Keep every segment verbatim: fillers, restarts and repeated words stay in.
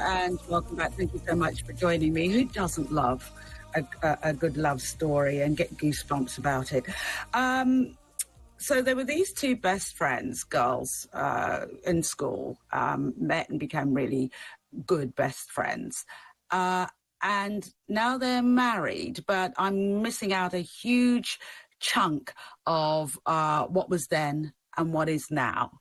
morning and welcome back. Thank you so much for joining me. Who doesn't love a, a, a good love story and get goosebumps about it? Um, so there were these two best friends, girls uh, in school, um, met and became really good best friends. Uh, and now they're married, but I'm missing out a huge chunk of uh, what was then and what is now.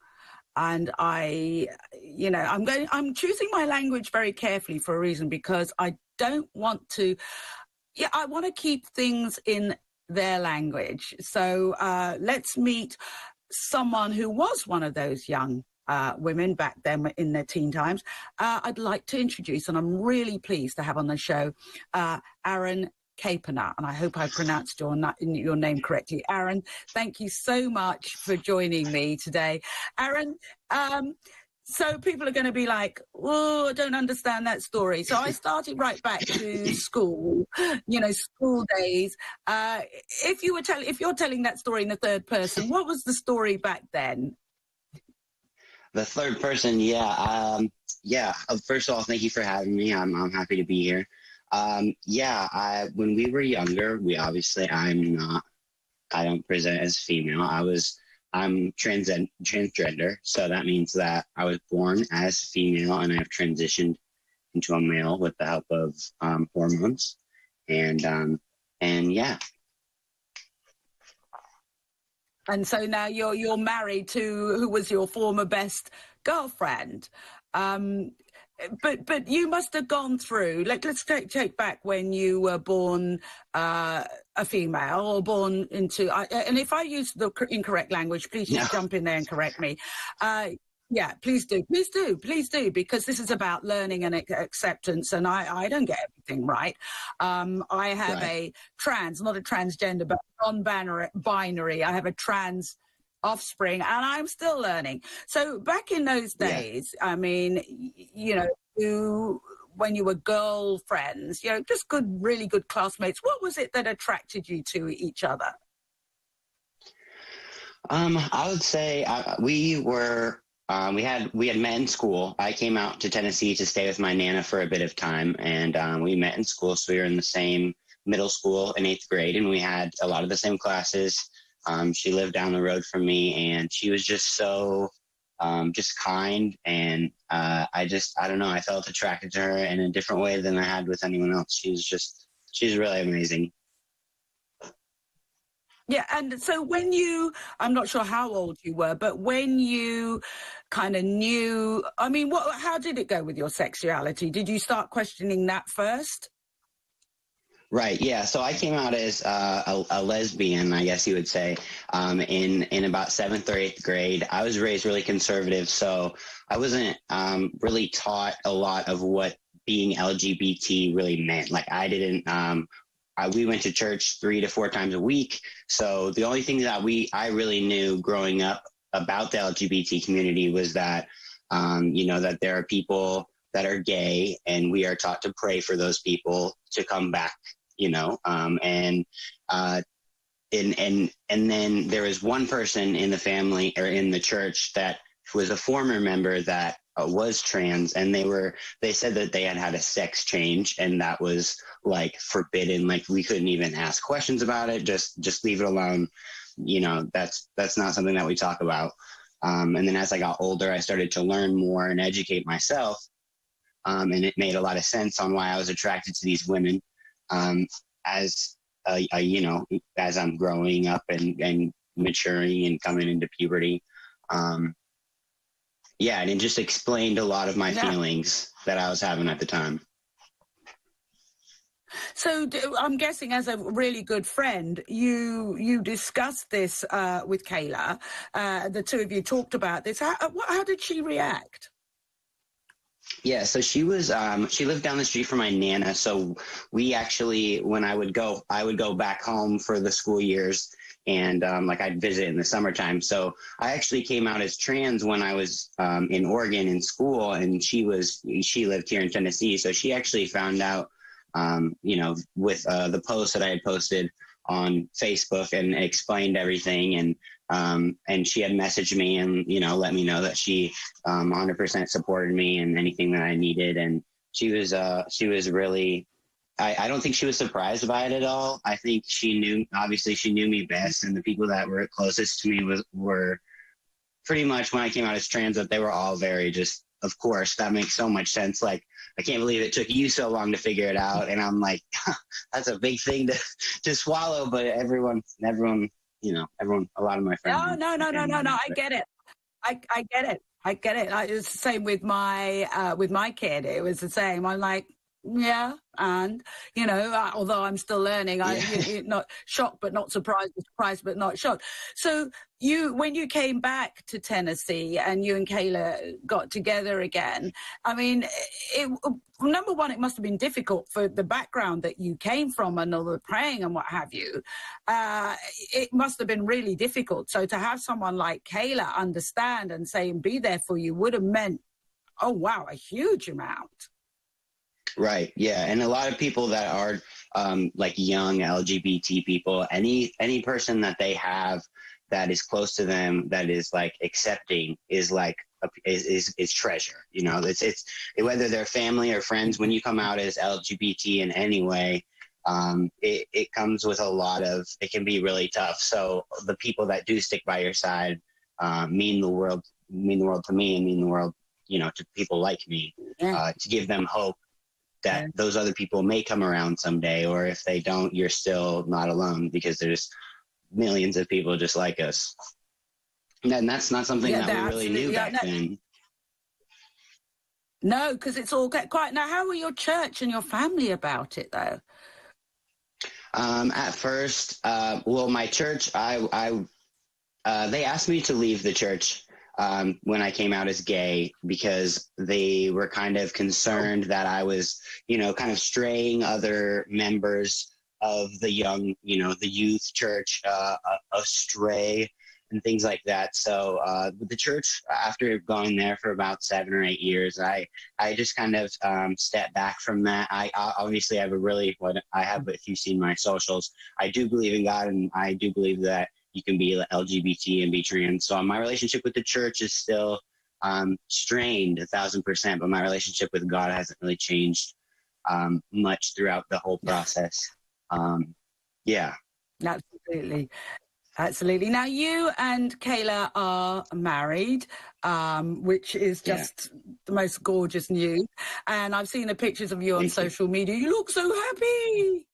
And I, you know, I'm going, I'm choosing my language very carefully for a reason, because I don't want to, yeah, I want to keep things in their language. So uh, let's meet someone who was one of those young uh, women back then in their teen times. Uh, I'd like to introduce, and I'm really pleased to have on the show, uh, Aaron Capener, and I hope I pronounced your, your name correctly. Aaron, thank you so much for joining me today. Aaron, um, so people are going to be like, oh, I don't understand that story. So I started right back to school, you know, school days. Uh, if you were telling, if you're telling that story in the third person, what was the story back then? The third person, yeah, um, yeah. First of all, thank you for having me. I'm, I'm happy to be here. Um, yeah, I, when we were younger, we obviously, I'm not, I don't present as female. I was, I'm trans, transgender. So that means that I was born as female and I've transitioned into a male with the help of, um, hormones and, um, and yeah. And so now you're, you're married to who was your former best girlfriend. Um, But but you must have gone through, like, let's take, take back when you were born uh, a female or born into, uh, and if I use the incorrect language, please just no. jump in there and correct me. Uh, yeah, please do, please do, please do, because this is about learning and acceptance, and I, I don't get everything right. Um, I have right. a trans, not a transgender, but non-binary, I have a trans offspring, and I'm still learning. So back in those days, yeah. I mean, you know, you, when you were girlfriends, you know, just good, really good classmates, what was it that attracted you to each other? Um, I would say uh, we were, um, we had, we had met in school. I came out to Tennessee to stay with my Nana for a bit of time, and um, we met in school. So we were in the same middle school in eighth grade, and we had a lot of the same classes. Um, she lived down the road from me, and she was just so, um, just kind. And, uh, I just, I don't know, I felt attracted to her in a different way than I had with anyone else. She was just, she's really amazing. Yeah. And so when you, I'm not sure how old you were, but when you kind of knew, I mean, what, how did it go with your sexuality? Did you start questioning that first? Right, yeah. So I came out as uh, a, a lesbian, I guess you would say, um, in in about seventh or eighth grade. I was raised really conservative, so I wasn't um, really taught a lot of what being L G B T really meant. Like I didn't. Um, I, we went to church three to four times a week, so the only thing that we I really knew growing up about the L G B T community was that um, you know that there are people that are gay, and we are taught to pray for those people to come back. You know, um, and, uh, and, and, and then there was one person in the family or in the church that was a former member that uh, was trans, and they were, they said that they had had a sex change, and that was like forbidden. Like we couldn't even ask questions about it. Just, just leave it alone. You know, that's, that's not something that we talk about. Um, and then as I got older, I started to learn more and educate myself. Um, and it made a lot of sense on why I was attracted to these women. Um, as, uh, uh, you know, as I'm growing up and, and maturing and coming into puberty. Um, yeah. And it just explained a lot of my yeah. feelings that I was having at the time. So I'm guessing as a really good friend, you, you discussed this, uh, with Kayla, uh, the two of you talked about this. How, how did she react? Yeah, so she was, um, she lived down the street from my Nana. So we actually, when I would go, I would go back home for the school years and, um, like I'd visit in the summertime. So I actually came out as trans when I was, um, in Oregon in school, and she was, she lived here in Tennessee. So she actually found out, um, you know, with, uh, the post that I had posted on Facebook and explained everything. And, um, and she had messaged me and, you know, let me know that she, um, one hundred percent supported me and anything that I needed. And she was, uh, she was really, I, I don't think she was surprised by it at all. I think she knew, obviously she knew me best, and the people that were closest to me was, were pretty much when I came out as trans, that they were all very just, of course, that makes so much sense. Like, I can't believe it took you so long to figure it out. And I'm like, that's a big thing to, to swallow. But everyone, everyone, you know, everyone, a lot of my friends. No, no, no, no, no, no. I get it. I, I get it. I get it. I, it was the same with my, uh, with my kid. It was the same. I'm like, yeah. And, you know, I, although I'm still learning, I'm yeah. not shocked, but not surprised, surprised, but not shocked. So you, when you came back to Tennessee and you and Kayla got together again, I mean, it, number one, it must have been difficult for the background that you came from and all the praying and what have you. Uh, it must have been really difficult. So to have someone like Kayla understand and say and be there for you would have meant, oh, wow, a huge amount. Right. Yeah. And a lot of people that are um, like young L G B T people, any any person that they have that is close to them, that is like accepting, is like a, is, is is treasure. You know, it's it's whether they're family or friends. When you come out as L G B T in any way, um, it it comes with a lot of. It can be really tough. So the people that do stick by your side uh, mean the world, mean the world to me, and mean the world, you know, to people like me, uh, to give them hope that those other people may come around someday, or if they don't, you're still not alone, because there's millions of people just like us. And that's not something yeah, that we really knew back no, then. No, because it's all quite... Now, how were your church and your family about it, though? Um, at first, uh, well, my church, I, I uh, they asked me to leave the church Um, when I came out as gay, because they were kind of concerned that I was, you know, kind of straying other members of the young, you know, the youth church uh, astray and things like that. So uh, the church, after going there for about seven or eight years, I, I just kind of um, stepped back from that. I, I obviously have a really, what I have, if you've seen my socials, I do believe in God, and I do believe that you can be L G B T and be trans. So my relationship with the church is still um, strained a thousand percent, but my relationship with God hasn't really changed um, much throughout the whole process. Um, yeah. Absolutely. Absolutely. Now, you and Kayla are married, um, which is just yeah. the most gorgeous news. And I've seen the pictures of you on Thank social you. media. You look so happy.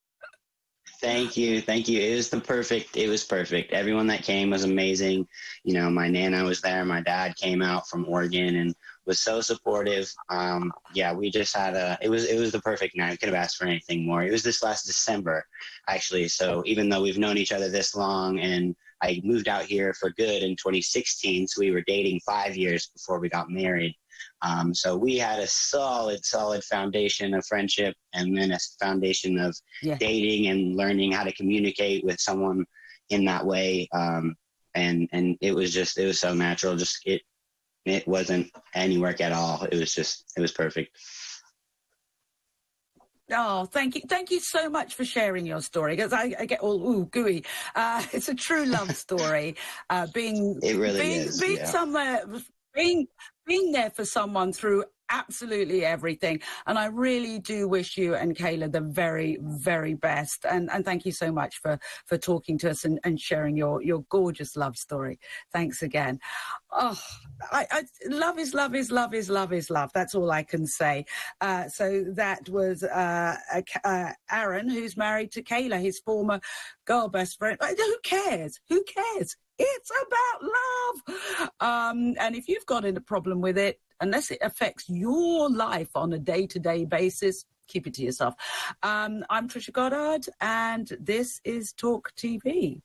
Thank you. Thank you. It was the perfect. It was perfect. Everyone that came was amazing. You know, my Nana was there. My dad came out from Oregon and was so supportive. Um, yeah, we just had a, it was, it was the perfect night. I could have asked for anything more. It was this last December, actually. So even though we've known each other this long, and I moved out here for good in twenty sixteen, so we were dating five years before we got married. Um, so we had a solid, solid foundation of friendship, and then a foundation of yeah. dating and learning how to communicate with someone in that way. Um, and, and it was just, it was so natural. Just it, it wasn't any work at all. It was just, it was perfect. Oh, thank you. Thank you so much for sharing your story, because I, I get all ooh, gooey. Uh, it's a true love story. uh, being, it really being, is. Being yeah. somewhere, being, being there for someone through absolutely everything. And I really do wish you and Kayla the very, very best. And, and thank you so much for, for talking to us and, and sharing your, your gorgeous love story. Thanks again. Oh, I, I, love is love is love is love is love. That's all I can say. Uh, so that was uh, uh, Aaron, who's married to Kayla, his former girl best friend. Who cares? Who cares? It's about love. Um, and if you've got a problem with it, unless it affects your life on a day-to-day basis, keep it to yourself. Um, I'm Trisha Goddard, and this is Talk T V.